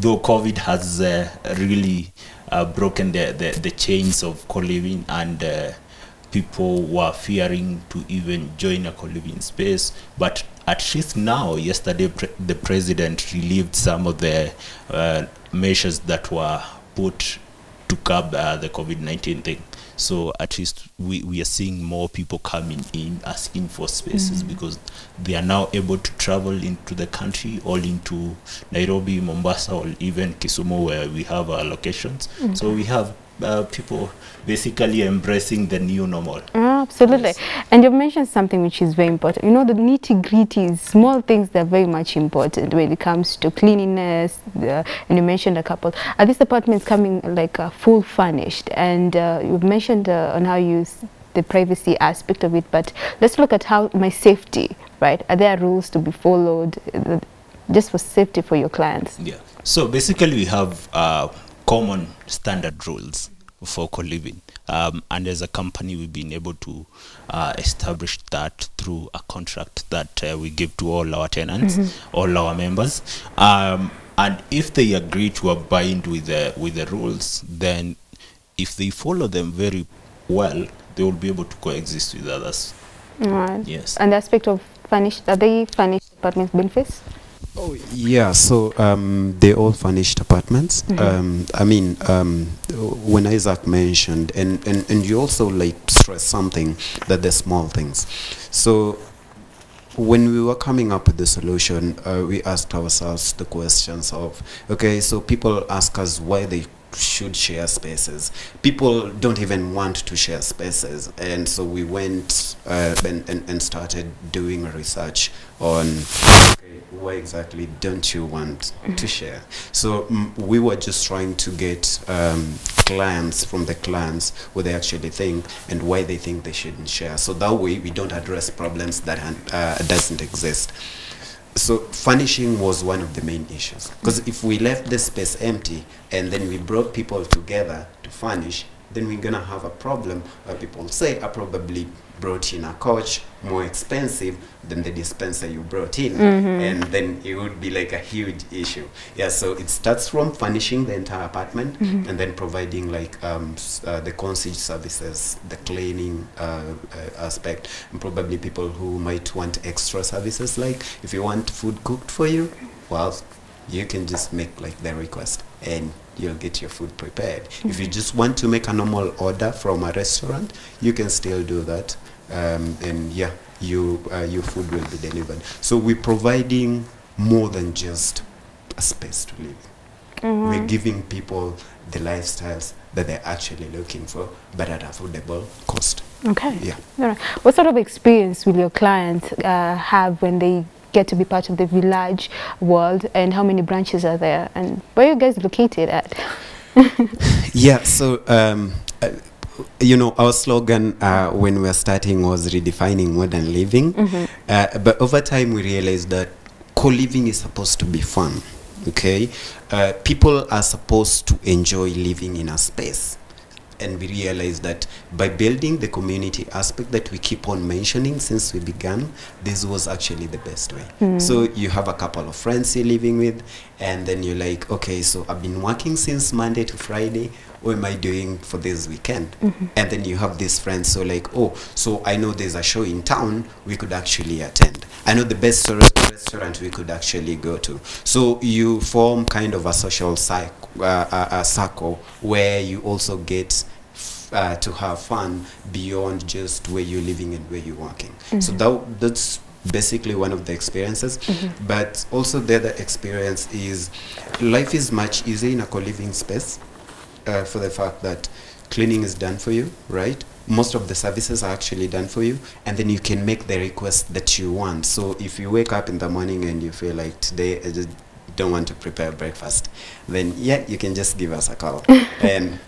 though COVID has really broken the chains of co-living, and people were fearing to even join a co-living space. But at least now, yesterday, the president relieved some of the measures that were put to curb the COVID-19 thing. So at least we are seeing more people coming in as enforced spaces, because they are now able to travel into the country, or into Nairobi, Mombasa, or even Kisumu, where we have our locations. So we have people basically embracing the new normal. Absolutely. Yes. And you've mentioned something which is very important. You know, the nitty-gritty, small things that are very much important when it comes to cleanliness. And you mentioned a couple. Are these apartments coming like full furnished? And you've mentioned on how you the privacy aspect of it, but let's look at how my safety, right? Are there rules to be followed just for safety for your clients? Yeah. So basically we have common standard rules for co-living, and as a company we've been able to establish that through a contract that we give to all our tenants, all our members, and if they agree to abide with the rules, then if they follow them very well, they will be able to coexist with others. Right. Yes. And the aspect of furnished, are they furnished apartments being faced? Oh yeah, so they're all furnished apartments. I mean, when Isaac mentioned, and you also like stress something, that they're small things. So when we were coming up with the solution, we asked ourselves the questions of, okay, so people ask us why they should share spaces. People don't even want to share spaces, and so we went and started doing research on, okay, why exactly don't you want to share? So we were just trying to get clients from the clients what they actually think and why they think they shouldn't share, so that way we don't address problems that doesn't exist. So furnishing was one of the main issues, because if we left the space empty and then we brought people together to furnish, then we're gonna have a problem where people say, I probably brought in a couch more expensive than the dispenser you brought in, and then it would be like a huge issue. Yeah, so it starts from furnishing the entire apartment, and then providing like the concierge services, the cleaning aspect, and probably people who might want extra services, like if you want food cooked for you, well, you can just make like the request and you'll get your food prepared. If you just want to make a normal order from a restaurant, you can still do that, and yeah, your food will be delivered. So we're providing more than just a space to live. We're giving people the lifestyles that they're actually looking for, but at affordable cost. Okay. Yeah. All right. What sort of experience will your clients have when they get to be part of the Village world, and how many branches are there, and where are you guys located at? Yeah, so you know, our slogan when we were starting was redefining modern living, but over time we realized that co-living is supposed to be fun. Okay, people are supposed to enjoy living in a space, and we realize that by building the community aspect that we keep on mentioning since we began, this was actually the best way. So you have a couple of friends you're living with, and then you're like, okay, so I've been working since Monday to Friday, what am I doing for this weekend? And then you have these friends, so like, oh, so I know there's a show in town we could actually attend. I know the best restaurant we could actually go to. So you form kind of a social circle where you also get to have fun beyond just where you're living and where you're working. So that's basically one of the experiences. But also the other experience is life is much easier in a co-living space, for the fact that cleaning is done for you, right? Most of the services are actually done for you, and then you can make the request that you want. So if you wake up in the morning and you feel like, today I just don't want to prepare breakfast, then yeah, you can just give us a call and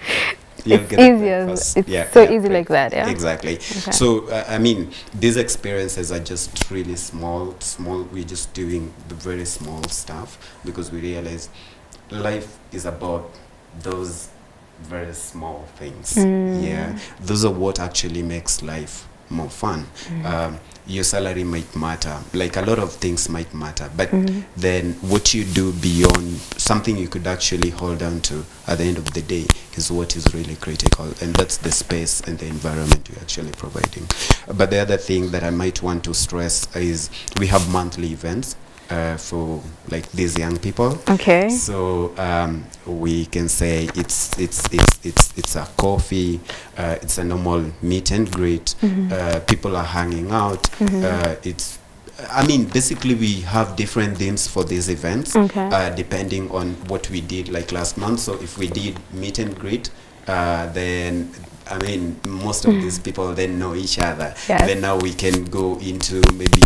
you'll get breakfast. It's yeah, so yeah, easy like that. Yeah, exactly. Okay. So I mean, these experiences are just really small. We're just doing the very small stuff because we realize life is about those very small things. Yeah, those are what actually makes life more fun. Mm. Your salary might matter, like a lot of things might matter, but then what you do beyond, something you could actually hold on to at the end of the day is what is really critical, and that's the space and the environment you're actually providing. But the other thing that I might want to stress is we have monthly events for like these young people. Okay. So we can say it's a coffee, it's a normal meet and greet. People are hanging out. It's, I mean, basically we have different themes for these events, depending on what we did like last month. So if we did meet and greet, then I mean, most of these people then know each other. Yes. Then now we can go into maybe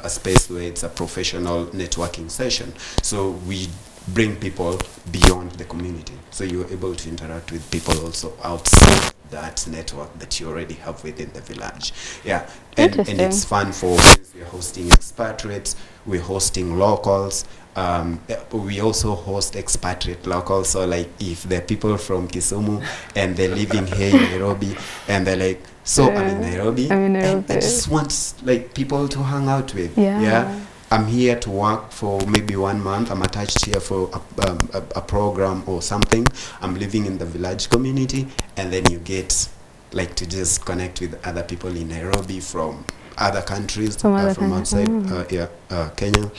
a space where it's a professional networking session. So we bring people beyond the community. So you're able to interact with people also outside that network that you already have within the village. Yeah, and it's fun for, since we're hosting expatriates, we're hosting locals. We also host expatriate locals. So like if they're people from Kisumu and they're living here in Nairobi and they're like, so yeah, I'm in Nairobi. I just want like people to hang out with. Yeah. I'm here to work for maybe 1 month. I'm attached here for a program or something. I'm living in the village community, and then you get like to just connect with other people in Nairobi from other countries, from outside Kenya.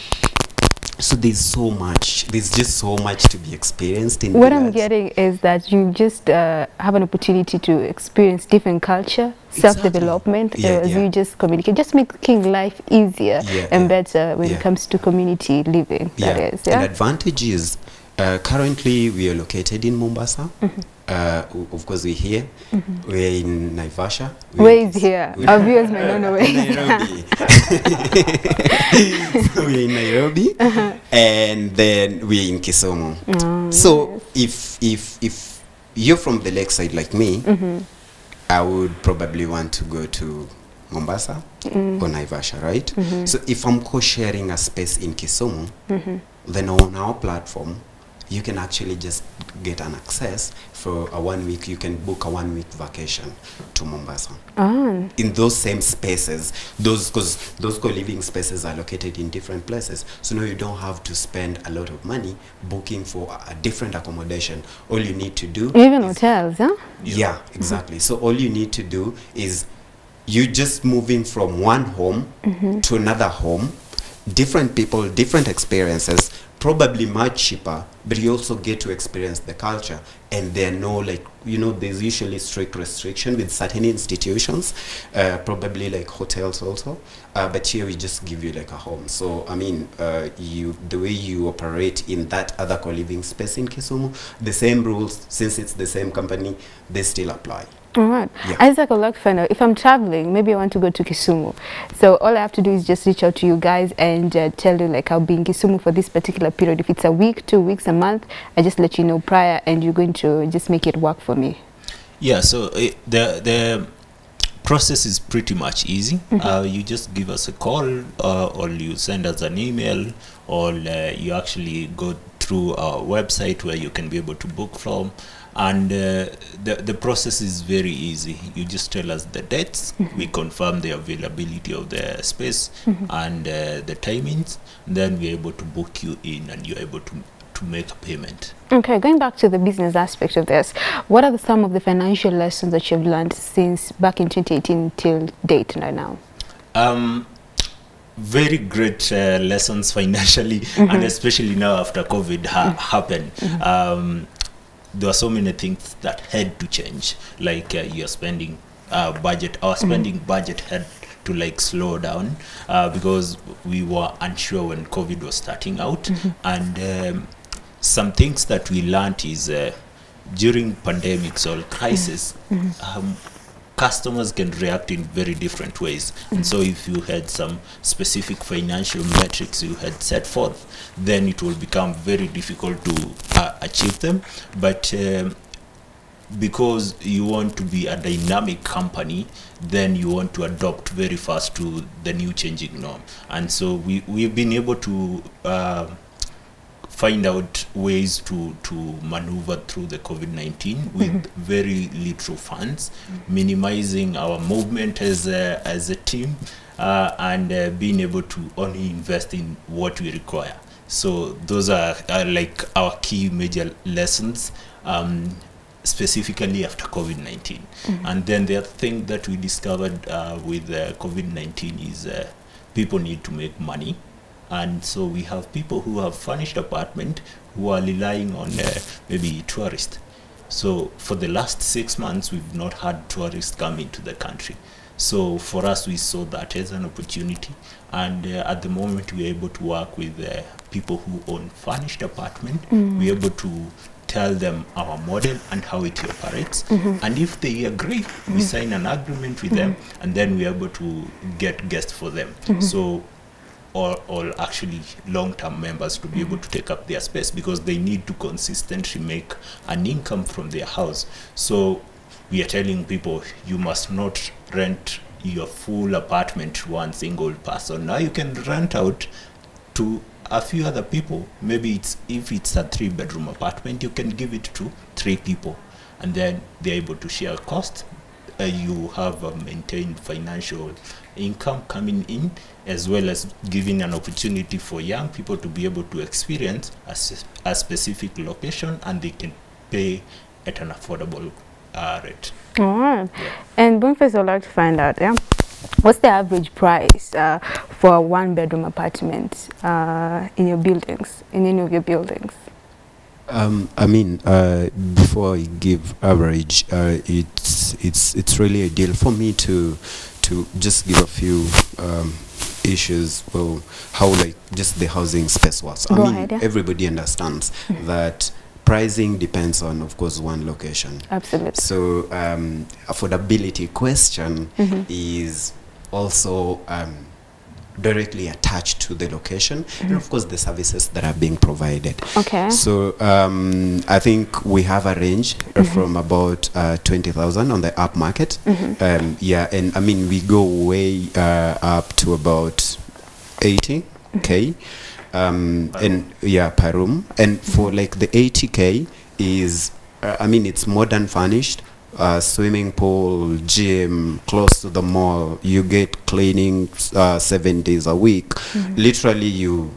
So there's so much. There's just so much to be experienced in. What I'm getting is that you just have an opportunity to experience different culture, self-development. You just communicate, just making life easier and better when it comes to community living. That is, yeah. An advantage is currently we are located in Mombasa. Of course, we're here. We're in Naivasha. Where is here? Our viewers may not know where. Nairobi. So we're in Nairobi, and then we're in Kisumu. So if you're from the lakeside like me, I would probably want to go to Mombasa or Naivasha, right? So if I'm co-sharing a space in Kisumu, then on our platform, you can actually just get an access for a 1 week. You can book a 1 week vacation to Mombasa. In those same spaces, because those co-living spaces are located in different places. So now you don't have to spend a lot of money booking for a different accommodation. All you need to do, even hotels, huh? Yeah, exactly. So all you need to do is you just moving from one home to another home, different people, different experiences. Probably much cheaper, but you also get to experience the culture. And there are no, like, you know, there's usually strict restriction with certain institutions, probably like hotels also. But here we just give you like a home. So, I mean, the way you operate in that other co-living space in Kisumu, the same rules, since it's the same company, they still apply. All right. Yeah. Isaac Olakfano, if I'm traveling, maybe I want to go to Kisumu. So all I have to do is just reach out to you guys and tell you like I'll be in Kisumu for this particular period. If it's a week, 2 weeks, a month, I just let you know prior and you're going to just make it work for me. Yeah, so the process is pretty much easy. You just give us a call or you send us an email or you actually go through our website where you can be able to book from. And the process is very easy. You just tell us the dates, we confirm the availability of the space and the timings, then we're able to book you in and you're able to make a payment. Okay, going back to the business aspect of this, what are some of the financial lessons that you've learned since back in 2018 till date right now? Very great lessons financially, and especially now after COVID happened. There are so many things that had to change, like your spending budget. Our spending budget had to like slow down because we were unsure when COVID was starting out. And some things that we learned is during pandemics or crisis, customers can react in very different ways. And so if you had some specific financial metrics you had set forth, then it will become very difficult to achieve them. But because you want to be a dynamic company, then you want to adopt very fast to the new changing norm. And so we've been able to find out ways to maneuver through the COVID-19 with very little funds, minimizing our movement as a team, and being able to only invest in what we require. So those are like our key major lessons, specifically after COVID-19. And then the other thing that we discovered with COVID-19 is people need to make money. And so we have people who have furnished apartment who are relying on maybe tourists. So for the last 6 months, we've not had tourists come into the country. So for us, we saw that as an opportunity. And at the moment, we're able to work with people who own furnished apartment. We're able to tell them our model and how it operates. And if they agree, we sign an agreement with them, and then we're able to get guests for them. So all actually long-term members to be able to take up their space, because they need to consistently make an income from their house. So we are telling people, you must not rent your full apartment to one single person. Now you can rent out to a few other people. Maybe it's, if it's a 3-bedroom apartment, you can give it to 3 people, and then they're able to share costs. You have maintained financial income coming in, as well as giving an opportunity for young people to be able to experience a specific location, and they can pay at an affordable rate. Right. Yeah. And Boniface, I'd like to find out, what's the average price for a 1-bedroom apartment in your buildings, in any of your buildings? I mean, before I give average, it's really a deal for me to just give a few issues. Well, how like just the housing space was. I mean, everybody understands that pricing depends on, of course, one location. Absolutely. So affordability question is also directly attached to the location and of course the services that are being provided. Okay. So I think we have a range from about 20,000 on the up market. And I mean we go way up to about 80k and per room. And for like the 80k is I mean it's modern furnished. Swimming pool, gym, close to the mall. You get cleaning 7 days a week. Literally,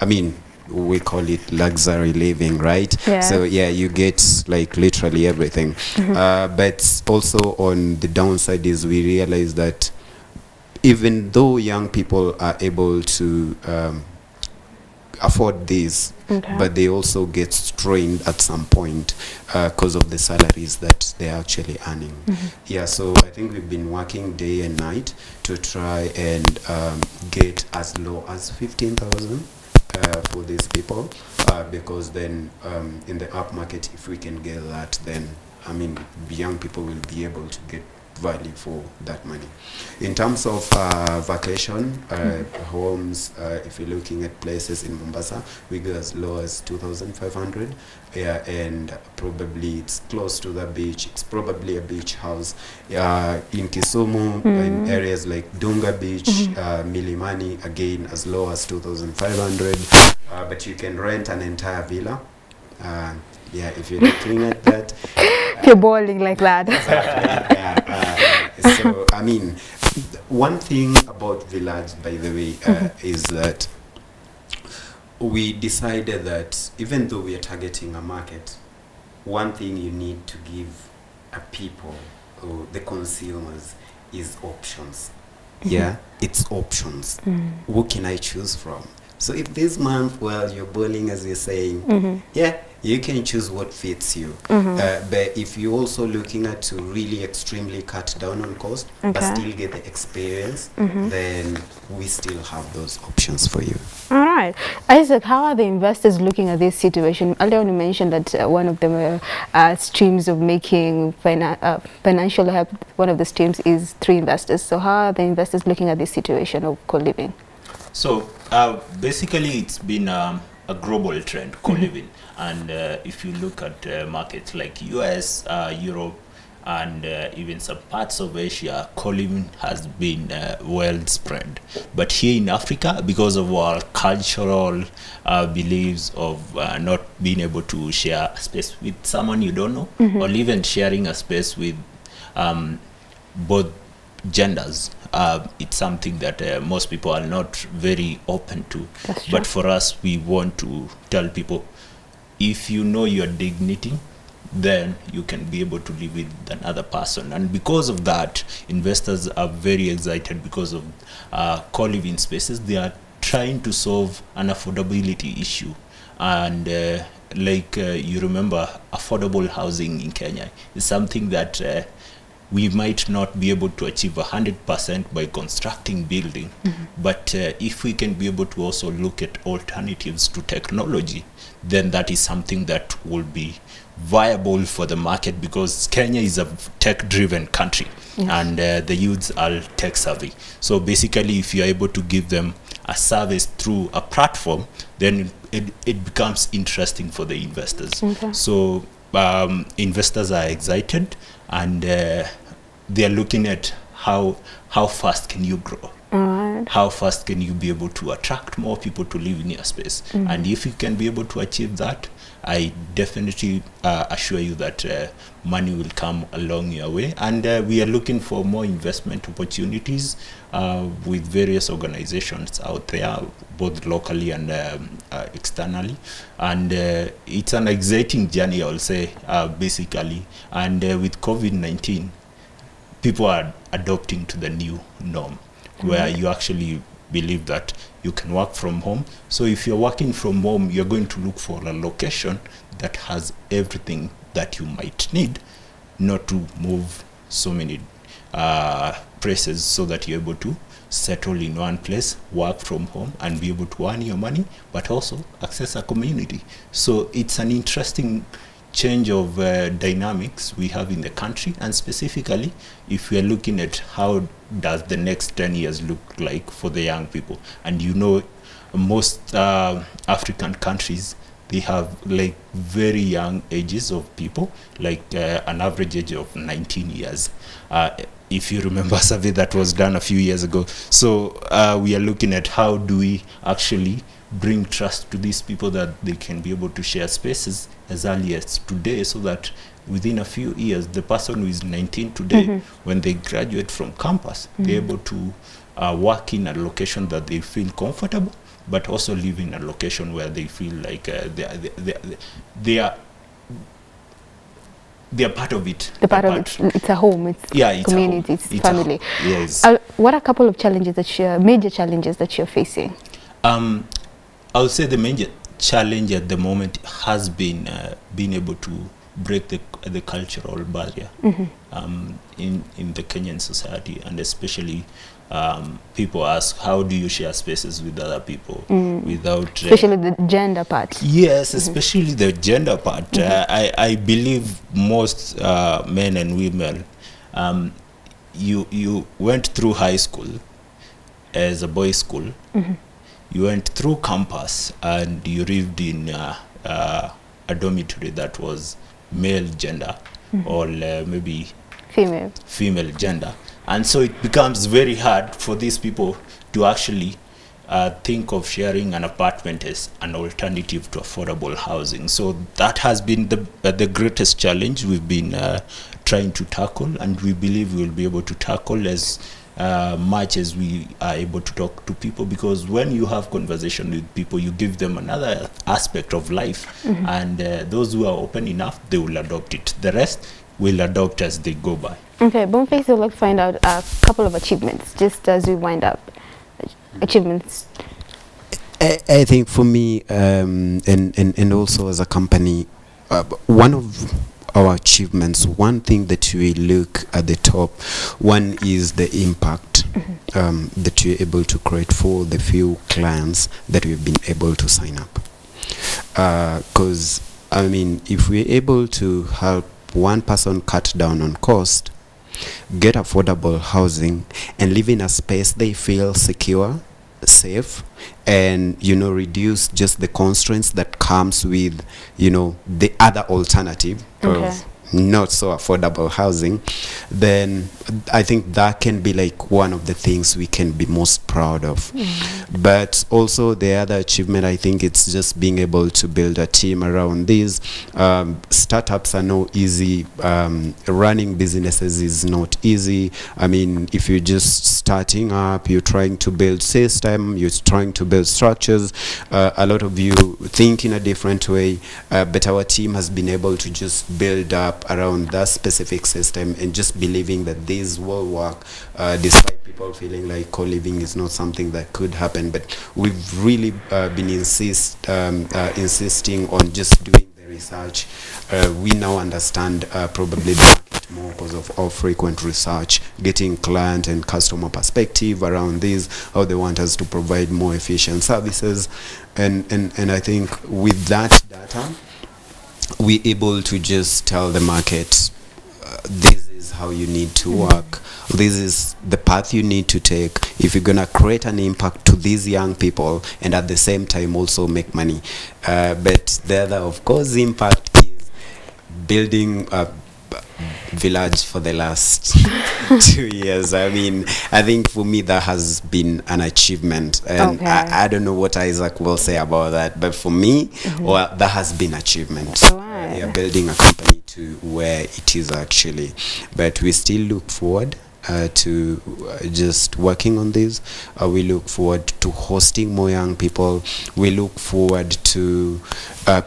I mean, we call it luxury living, right? So yeah, you get like literally everything. But also on the downside is we realize that even though young people are able to afford this, but they also get strained at some point because of the salaries that they're actually earning. Yeah, so I think we've been working day and night to try and get as low as 15,000 for these people, because then in the up market, if we can get that, then I mean young people will be able to get value for that money. In terms of vacation homes, if you're looking at places in Mombasa, we go as low as 2,500. Yeah, and probably it's close to the beach. It's probably a beach house. In Kisumu, in areas like Dunga Beach, Milimani, again as low as 2,500. But you can rent an entire villa. Yeah, if you're looking at that. You're boiling like that. Exactly, so, I mean, one thing about Village, by the way, is that we decided that even though we are targeting a market, one thing you need to give a people, or the consumers, is options. Yeah, it's options. What can I choose from? So if this month, well, you're boiling, as you're saying, you can choose what fits you. But if you're also looking at to really extremely cut down on cost, but still get the experience, then we still have those options for you. All right. Isaac, how are the investors looking at this situation? Earlier on you mentioned that one of the streams of making financial help, one of the streams is through investors. So how are the investors looking at this situation of co-living? So basically it's been a global trend, co-living. And if you look at markets like US, Europe, and even some parts of Asia, polio has been well spread. But here in Africa, because of our cultural beliefs of not being able to share a space with someone you don't know, mm-hmm. or even sharing a space with both genders, it's something that most people are not very open to. That's true. But for us, we want to tell people, if you know your dignity, then you can be able to live with another person. And because of that, investors are very excited because of co-living spaces. They are trying to solve an affordability issue. And you remember, affordable housing in Kenya is something that we might not be able to achieve 100% by constructing building. Mm-hmm. But if we can be able to also look at alternatives to technology, then that is something that will be viable for the market, because Kenya is a tech-driven country, yes. and the youths are tech-savvy. So basically, if you are able to give them a service through a platform, then it becomes interesting for the investors. Okay. So investors are excited, and they are looking at how fast can you grow. How fast can you be able to attract more people to live in your space? Mm-hmm. And if you can be able to achieve that, I definitely assure you that money will come along your way. And we are looking for more investment opportunities with various organizations out there, both locally and externally. And it's an exciting journey, I'll say, basically. And with COVID-19, people are adopting to the new norm, where you actually believe that you can work from home. So if you're working from home, you're going to look for a location that has everything that you might need, not to move so many places, so that you're able to settle in one place, work from home, and be able to earn your money, but also access a community. So it's an interesting change of dynamics we have in the country, and specifically if we are looking at how does the next 10 years look like for the young people. And you know, most African countries, they have like very young ages of people, like an average age of 19 years. If you remember a survey that was done a few years ago. So we are looking at how do we actually bring trust to these people that they can be able to share spaces as early as today, so that within a few years, the person who is 19 today, mm-hmm. when they graduate from campus, mm-hmm. they're able to work in a location that they feel comfortable, but also live in a location where they feel like they are part of it. It's a home, it's community, it's family. Yes. What are a couple of challenges that you're, major challenges that you're facing? I would say the major challenge at the moment has been being able to break the cultural barrier, mm-hmm. In the Kenyan society, and especially people ask, how do you share spaces with other people, mm. without... especially the gender part. Yes, mm-hmm. especially the gender part. Mm-hmm. I believe most men and women, you went through high school as a boys' school, mm-hmm. you went through campus, and you lived in a dormitory that was male gender, mm-hmm. or maybe female gender. And so it becomes very hard for these people to actually think of sharing an apartment as an alternative to affordable housing. So that has been the greatest challenge we've been trying to tackle, and we believe we'll be able to tackle as much as we are able to talk to people, because when you have conversation with people, you give them another aspect of life, mm-hmm. and those who are open enough, they will adopt it. The rest will adopt as they go by. Okay, Boniface, so let's find out a couple of achievements just as we wind up. Achievements. I think for me, and also as a company, one of our achievements, one thing that we look at the top, one is the impact, mm-hmm. That we're able to create for the few clients that we've been able to sign up. Because, I mean, if we're able to help one person cut down on cost, get affordable housing, and live in a space they feel secure, safe, and, you know, reduce just the constraints that comes with, you know, the other alternative, okay. of not so affordable housing, then I think that can be like one of the things we can be most proud of. Mm. But also the other achievement, I think it's just being able to build a team around these. Startups are no easy. Running businesses is not easy. I mean, if you're just starting up, you're trying to build system, you're trying to build structures, a lot of you think in a different way, but our team has been able to just build up around that specific system and just believing that this will work, despite people feeling like co-living is not something that could happen. But we've really been insisting on just doing the research. We now understand probably the market more because of our frequent research, getting client and customer perspective around this, how they want us to provide more efficient services. And I think with that data, we're able to just tell the market, this is how you need to work, this is the path you need to take if you're going to create an impact to these young people and at the same time also make money. But the other, of course, impact is building a village for the last 2 years. I mean, I think for me that has been an achievement, and okay. I don't know what Isaac will say about that, but for me, well, that has been achievement. Oh, wow. Yeah, building a company to where it is actually, but we still look forward to just working on this. We look forward to hosting more young people. We look forward to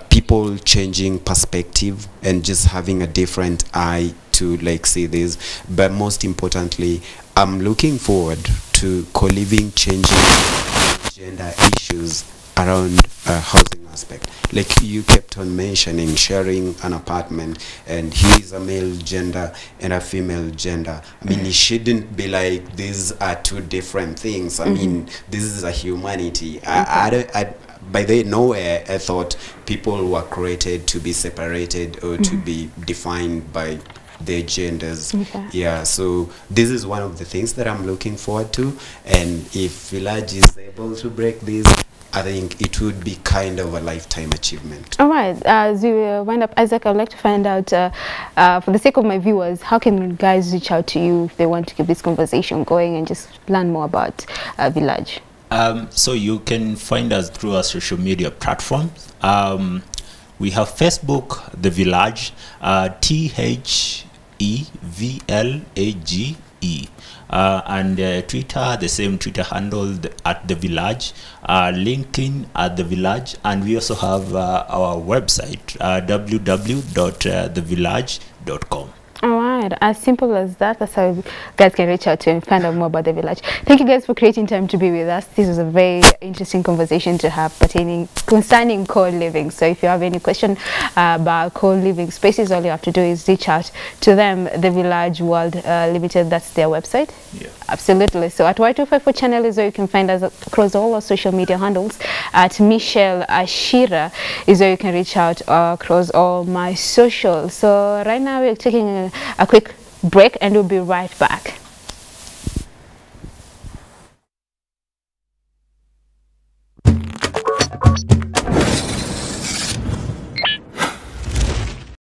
people changing perspective and just having a different eye to like see this. But most importantly, I'm looking forward to co-living changing gender issues around housing aspect. Like you kept on mentioning sharing an apartment and he's a male gender and a female gender. I mean, it shouldn't be like these are two different things. I mean, this is a humanity. Okay. By the way, nowhere I thought people were created to be separated or to be defined by their genders. Okay. Yeah, so this is one of the things that I'm looking forward to. And if Village is able to break this, I think it would be kind of a lifetime achievement. All right. As we wind up, Isaac, I'd like to find out, for the sake of my viewers, how can guys reach out to you if they want to keep this conversation going and just learn more about Village? So you can find us through our social media platforms. We have Facebook, The Village, THEVLAGE. And Twitter, the same Twitter handle, at The Village, LinkedIn at The Village, and we also have our website, www.thevillage.com. All right, as simple as that. That's how you guys can reach out to and find out more about The Village. Thank you guys for creating time to be with us. This was a very interesting conversation to have concerning co-living. So if you have any question about co-living spaces, all you have to do is reach out to them, The Village World Limited, that's their website. Yeah. Absolutely. So at Y254 channel is where you can find us across all our social media handles. At Michelle Ashira is where you can reach out across all my socials. So right now we're taking a quick break and we'll be right back.